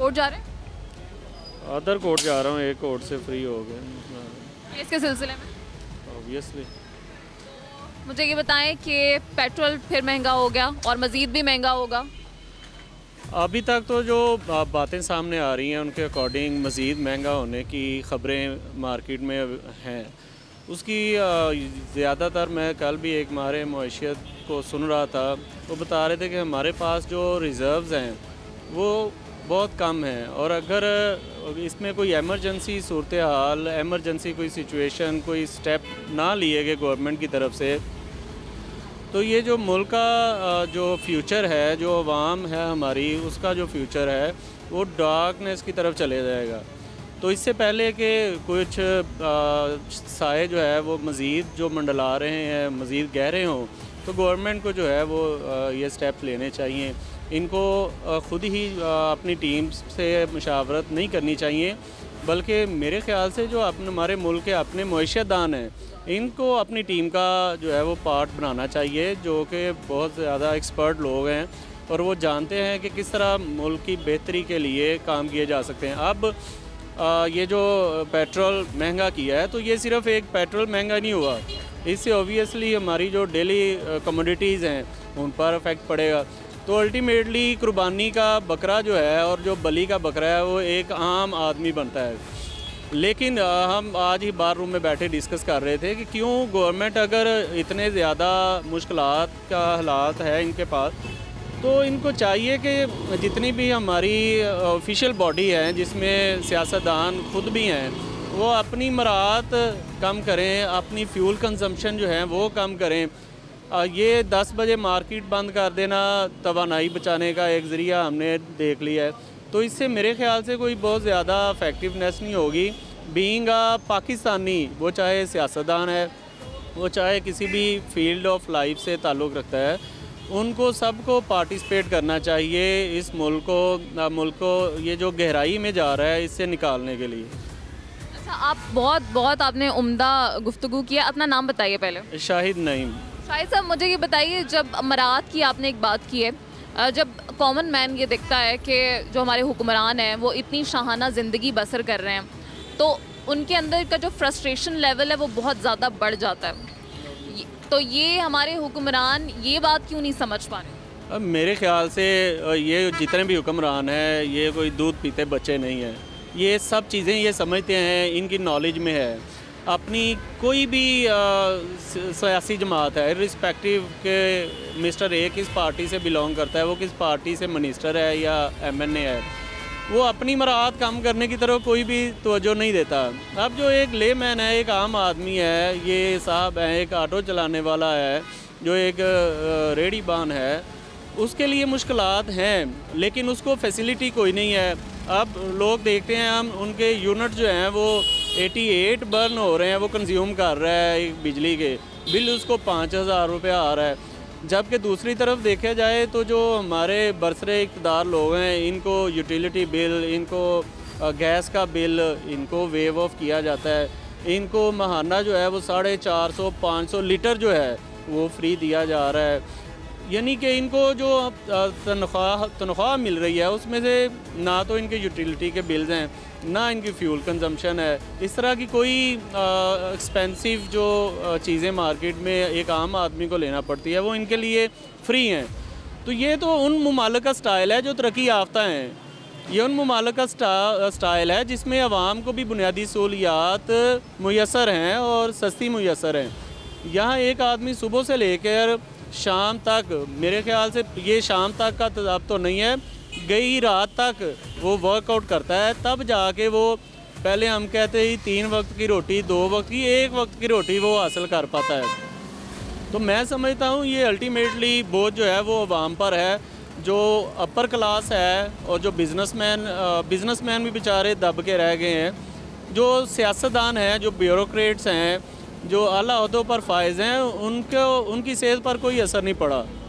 Court जा रहे हैं? अदर कोर्ट जा रहा हूँ, एक कोर्ट से फ्री हो गए केस के सिलसिले में। ऑब्वियसली। मुझे ये बताएं कि पेट्रोल फिर महंगा हो गया और मज़ीद भी महंगा होगा। अभी तक तो जो बातें सामने आ रही हैं उनके अकॉर्डिंग मज़ीद महंगा होने की ख़बरें मार्केट में हैं। उसकी ज़्यादातर मैं कल भी एक मारे मईशत को सुन रहा था, वो बता रहे थे कि हमारे पास जो रिज़र्व्स हैं वो बहुत कम हैं और अगर इसमें कोई एमरजेंसी सूरत हाल, एमरजेंसी कोई सिचुएशन, कोई स्टेप ना लिए गए गवर्नमेंट की तरफ से तो ये जो मुल्क का जो फ्यूचर है, जो आवाम है हमारी, उसका जो फ्यूचर है वो डार्कनेस की तरफ चले जाएगा। तो इससे पहले कि कुछ साए जो है वो मज़ीद जो मंडला रहे हैं, मज़ीद गहरे हों, तो गवर्नमेंट को जो है वो ये स्टेप लेने चाहिए। इनको ख़ुद ही अपनी टीम से मुशावरत नहीं करनी चाहिए, बल्कि मेरे ख़्याल से जो अपने हमारे मुल्क के अपने मुआशदान हैं इनको अपनी टीम का जो है वो पार्ट बनाना चाहिए, जो कि बहुत ज़्यादा एक्सपर्ट लोग हैं और वो जानते हैं कि किस तरह मुल्क की बेहतरी के लिए काम किए जा सकते हैं। अब ये जो पेट्रोल महंगा किया है तो ये सिर्फ़ एक पेट्रोल महंगा नहीं हुआ, इससे ऑब्वियसली हमारी जो डेली कमोडिटीज़ हैं उन पर इफेक्ट पड़ेगा। तो अल्टीमेटली कुर्बानी का बकरा जो है और जो बली का बकरा है वो एक आम आदमी बनता है। लेकिन हम आज ही बार रूम में बैठे डिस्कस कर रहे थे कि क्यों गवर्नमेंट, अगर इतने ज़्यादा मुश्किलात का हालात है इनके पास तो इनको चाहिए कि जितनी भी हमारी ऑफिशियल बॉडी है जिसमें सियासतदान खुद भी हैं वो अपनी मरात कम करें, अपनी फ्यूल कंजम्पशन जो है वो कम करें। ये 10 बजे मार्केट बंद कर देना तवानाई बचाने का एक ज़रिया हमने देख लिया है, तो इससे मेरे ख़्याल से कोई बहुत ज़्यादा इफेक्टिवनेस नहीं होगी। बीइंग अ पाकिस्तानी, वो चाहे सियासतदान है, वो चाहे किसी भी फील्ड ऑफ लाइफ से ताल्लुक़ रखता है, उनको सबको पार्टिसिपेट करना चाहिए इस मुल्क को ये जो गहराई में जा रहा है इससे निकालने के लिए। अच्छा, आप बहुत आपने उम्दा गुफ्तगू किया। अपना नाम बताइए पहले। शाहिद नईम। शाहिद साहब, मुझे ये बताइए, जब अमारात की आपने एक बात की है, जब कॉमन मैन ये देखता है कि जो हमारे हुक्मरान हैं वो इतनी शाहाना ज़िंदगी बसर कर रहे हैं तो उनके अंदर का जो फ्रस्ट्रेशन लेवल है वो बहुत ज़्यादा बढ़ जाता है, तो ये हमारे हुक्मरान ये बात क्यों नहीं समझ पा रहे? अब मेरे ख़्याल से ये जितने भी हुक्मरान हैं ये कोई दूध पीते बच्चे नहीं हैं, ये सब चीज़ें ये समझते हैं, इनकी नॉलेज में है। अपनी कोई भी सियासी जमात है, रिस्पेक्टिव के मिस्टर ए किस पार्टी से बिलोंग करता है, वो किस पार्टी से मिनिस्टर है या एमएनए है, वो अपनी मराहत कम करने की तरफ कोई भी तवज्जो नहीं देता। अब जो एक लेमैन है, एक आम आदमी है, ये साहब हैं, एक ऑटो चलाने वाला है, जो एक रेडी बान है, उसके लिए मुश्किलात हैं लेकिन उसको फैसिलिटी कोई नहीं है। अब लोग देखते हैं हम उनके यूनिट जो हैं वो 88 बर्न हो रहे हैं, वो कंज्यूम कर रहा है एक बिजली के बिल, उसको 5000 रुपया आ रहा है। जबकि दूसरी तरफ देखा जाए तो जो हमारे बरसरे इकतदार लोग हैं इनको यूटिलिटी बिल, इनको गैस का बिल, इनको वेव ऑफ किया जाता है, इनको महाना जो है वो 450-500 लीटर जो है वो फ्री दिया जा रहा है। यानी कि इनको जो तनख्वाह मिल रही है उसमें से ना तो इनके यूटिलिटी के बिल्स हैं, ना इनकी फ्यूल कंजम्पशन है। इस तरह की कोई एक्सपेंसिव जो चीज़ें मार्केट में एक आम आदमी को लेना पड़ती है वो इनके लिए फ्री हैं। तो ये तो उन ममालिक का स्टाइल है जो तरक्की याफ्ता हैं, ये उन ममालिक का स्टाइल है जिसमें आवाम को भी बुनियादी सहूलियात मुयसर हैं और सस्ती मुयसर हैं। यहाँ एक आदमी सुबह से लेकर शाम तक, मेरे ख्याल से ये शाम तक का तजाब तो नहीं है, गई रात तक वो वर्कआउट करता है, तब जाके वो, पहले हम कहते ही 3 वक्त की रोटी, 2 वक्त की, 1 वक्त की रोटी वो हासिल कर पाता है। तो मैं समझता हूँ ये अल्टीमेटली बोझ जो है वो आवाम पर है, जो अपर क्लास है और जो बिजनेसमैन भी बेचारे दब के रह गए हैं, जो सियासतदान हैं, जो ब्यूरोक्रेट्स हैं, जो आला अहदों पर फायज हैं, उनकी सेहत पर कोई असर नहीं पड़ा।